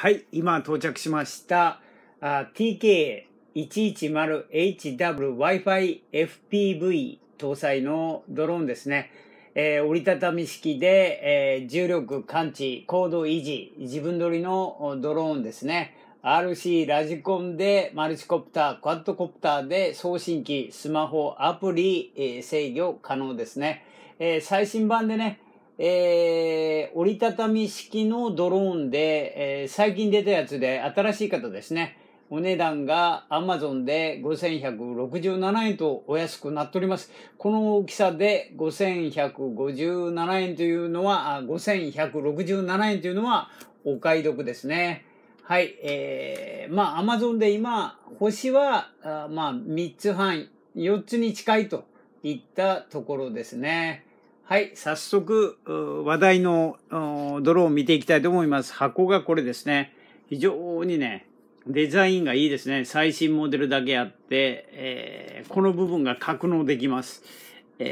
はい、今到着しました。TK110HW-Wi-Fi FPV 搭載のドローンですね。折りたたみ式で、重力感知、高度維持、自分撮りのドローンですね。RC ラジコンでマルチコプター、クワッドコプターで送信機、スマホ、アプリ、制御可能ですね。最新版でね、折りたたみ式のドローンで、最近出たやつで新しい方ですね。お値段が Amazon で5167円とお安くなっております。この大きさで5157円というのは、5167円というのはお買い得ですね。はい。まあ Amazon で今、星は、まあ3つ半、4つに近いといったところですね。はい。早速、話題のドローンを見ていきたいと思います。箱がこれですね。非常にね、デザインがいいですね。最新モデルだけあって、この部分が格納できます。こ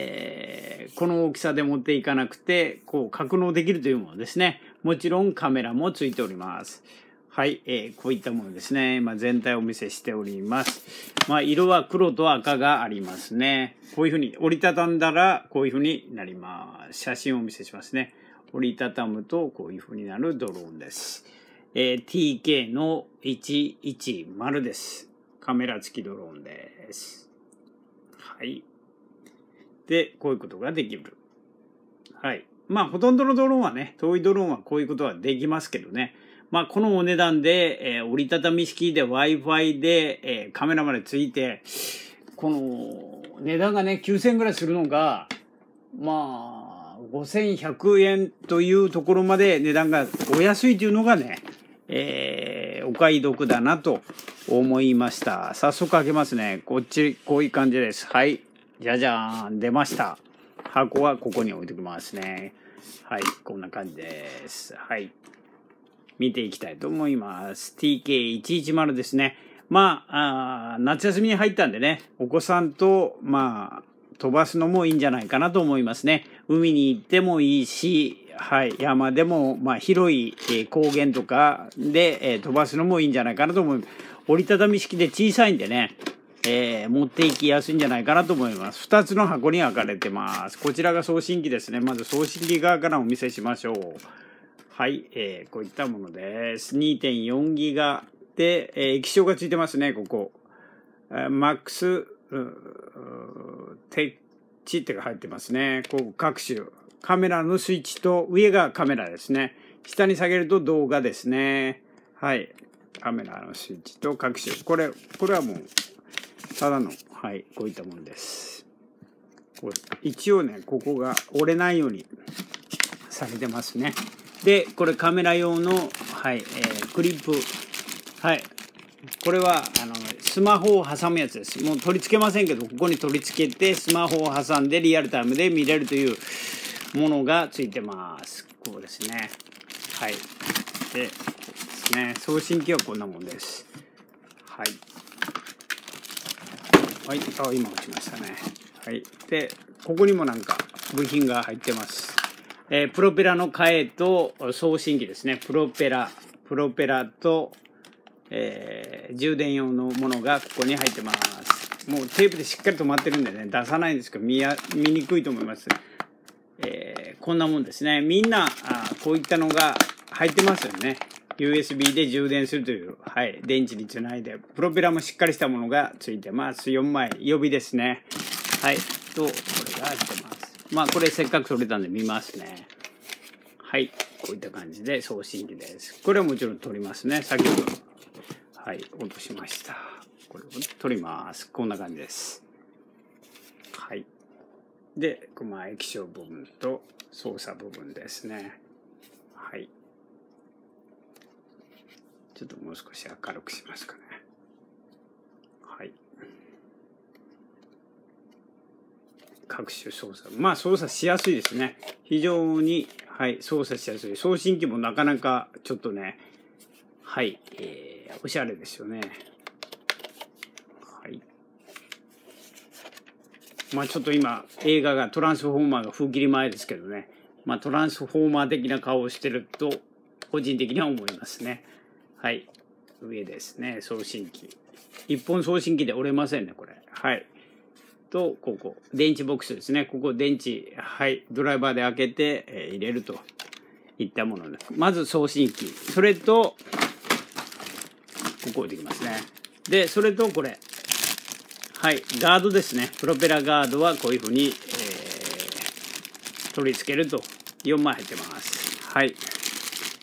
の大きさで持っていかなくて、こう格納できるというものですね。もちろんカメラもついております。はい。こういったものですね。今全体をお見せしております。まあ、色は黒と赤がありますね。こういうふうに折りたたんだら、こういうふうになります。写真をお見せしますね。折りたたむと、こういうふうになるドローンです。TK の110です。カメラ付きドローンです。はい。で、こういうことができる。はい。まあ、ほとんどのドローンはね、遠いドローンはこういうことはできますけどね。まあ、このお値段で、折りたたみ式で Wi-Fi で、カメラまでついて、この値段がね、9000円ぐらいするのが、まあ、5100円というところまで値段がお安いというのがね、お買い得だなと思いました。早速開けますね。こっち、こういう感じです。はい。じゃじゃーん。出ました。箱はここに置いておきますね。はい。こんな感じです。はい。見ていきたいと思います。TK110 ですね。まあ、夏休みに入ったんでね、お子さんと、まあ、飛ばすのもいいんじゃないかなと思いますね。海に行ってもいいし、はい、山でも、まあ、広い、高原とかで、飛ばすのもいいんじゃないかなと思います。折りたたみ式で小さいんでね、持っていきやすいんじゃないかなと思います。2つの箱に分かれてます。こちらが送信機ですね。まず送信機側からお見せしましょう。はい、こういったものです。2.4 ギガで、液晶がついてますね、ここ。マックス、テッチってが入ってますね。こう各種。カメラのスイッチと、上がカメラですね。下に下げると動画ですね。はい。カメラのスイッチと各種。これはもう、ただの、はい、こういったものです。こう一応ね、ここが折れないように下げてますね。で、これカメラ用の、はい、クリップ。はい。これは、スマホを挟むやつです。もう取り付けませんけど、ここに取り付けて、スマホを挟んでリアルタイムで見れるというものがついてます。こうですね。はい。で、ですね。送信機はこんなもんです。はい。はい。あ、今落ちましたね。はい。で、ここにもなんか部品が入ってます。プロペラの替えと送信機ですね。プロペラと、充電用のものがここに入ってます。もうテープでしっかり止まってるんでね、出さないんですけど、見にくいと思います。こんなもんですね。みんな、こういったのが入ってますよね。USB で充電するという、はい、電池につないで、プロペラもしっかりしたものがついてます。4枚、予備ですね。はい。と、これが入ってます。まあこれせっかく取れたんで見ますね。はい。こういった感じで送信機です。これはもちろん取りますね。先ほど。はい。落としました。これを取ります。こんな感じです。はい。で、まあ液晶部分と操作部分ですね。はい。ちょっともう少し明るくしますかね。はい。各種操作。まあ操作しやすいですね。非常に、はい、操作しやすい。送信機もなかなかちょっとね、はい、おしゃれですよね。はい。まあちょっと今、映画がトランスフォーマーが封切り前ですけどね。まあトランスフォーマー的な顔をしてると、個人的には思いますね。はい。上ですね。送信機。一本送信機で折れませんね、これ。はい。と、ここ。電池ボックスですね。ここ電池。はい。ドライバーで開けて、入れるといったものです。まず送信機。それと、ここ置いてきますね。で、それとこれ。はい。ガードですね。プロペラガードはこういうふうに、取り付けると。4枚入ってます。はい。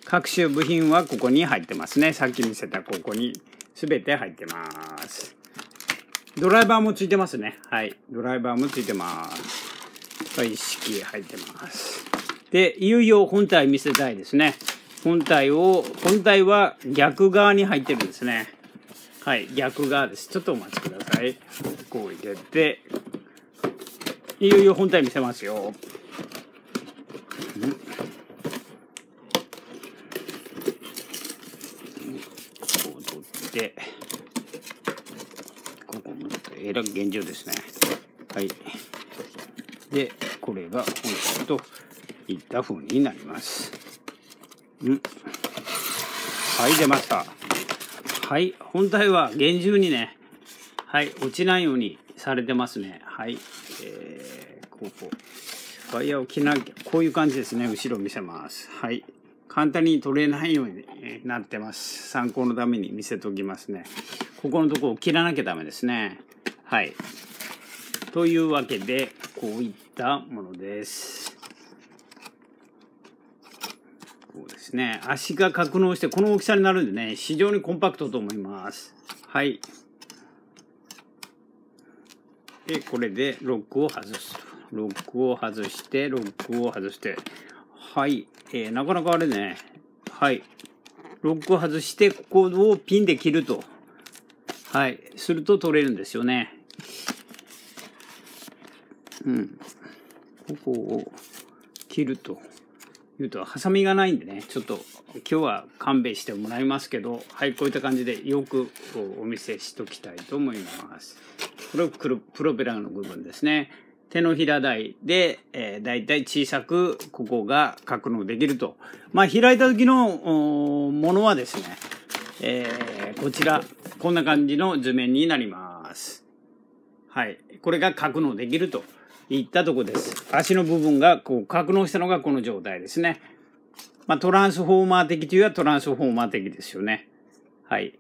各種部品はここに入ってますね。さっき見せたここに全て入ってます。ドライバーもついてますね。はい。ドライバーもついてます。はい。一式入ってます。で、いよいよ本体見せたいですね。本体は逆側に入ってるんですね。はい。逆側です。ちょっとお待ちください。こう入れて、いよいよ本体見せますよ。で、ここもえらく現状ですね。はい。で、これが本体といった風になります。はい、出ました。はい、本体は厳重にね、はい、落ちないようにされてますね。はい。ここ。ワイヤーを切らなきゃ、こういう感じですね。後ろ見せます。はい。簡単に取れないようになってます。参考のために見せておきますね。ここのとこを切らなきゃダメですね。はい。というわけで、こういったものです。こうですね。足が格納して、この大きさになるんでね、非常にコンパクトと思います。はい。で、これでロックを外す。ロックを外して、ロックを外して、はい、なかなかあれね、はい、ロックを外して、ここをピンで切ると、はい、すると取れるんですよね。うん。ここを切ると、いうと、ハサミがないんでね、ちょっと今日は勘弁してもらいますけど、はい、こういった感じでよくお見せしときたいと思います。これをプロペラの部分ですね。手のひら台で、だいたい小さくここが格納できると。まあ、開いた時のものはですね、こちら、こんな感じの図面になります。はい。これが格納できるといったとこです。足の部分がこう格納したのがこの状態ですね。まあ、トランスフォーマー的というのはトランスフォーマー的ですよね。はい。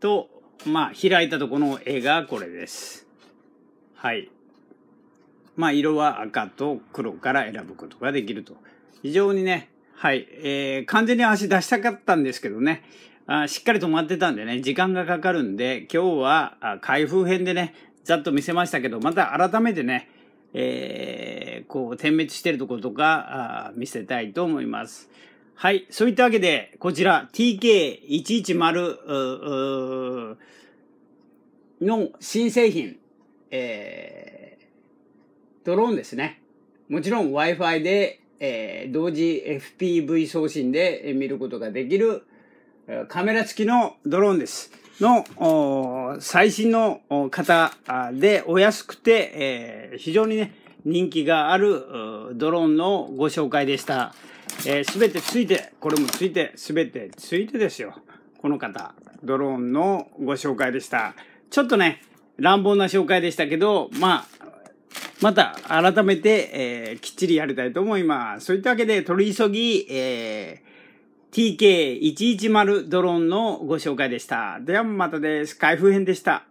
と、まあ、開いたとこの絵がこれです。はい。まあ、色は赤と黒から選ぶことができると。非常にね、はい、完全に足出したかったんですけどね、しっかり止まってたんでね、時間がかかるんで、今日は開封編でね、ざっと見せましたけど、また改めてね、こう、点滅してるところとか、見せたいと思います。はい、そういったわけで、こちら TK110 の新製品、ドローンですね。もちろん Wi-Fi で、同時 FPV 送信で見ることができるカメラ付きのドローンです。の最新の型でお安くて、非常にね、人気があるドローンのご紹介でした。すべてついて、これもついて、すべてついてですよ。この方、ドローンのご紹介でした。ちょっとね、乱暴な紹介でしたけど、まあ、また改めて、きっちりやりたいと思います。そういったわけで取り急ぎ、TK110 ドローンのご紹介でした。ではまたです。開封編でした。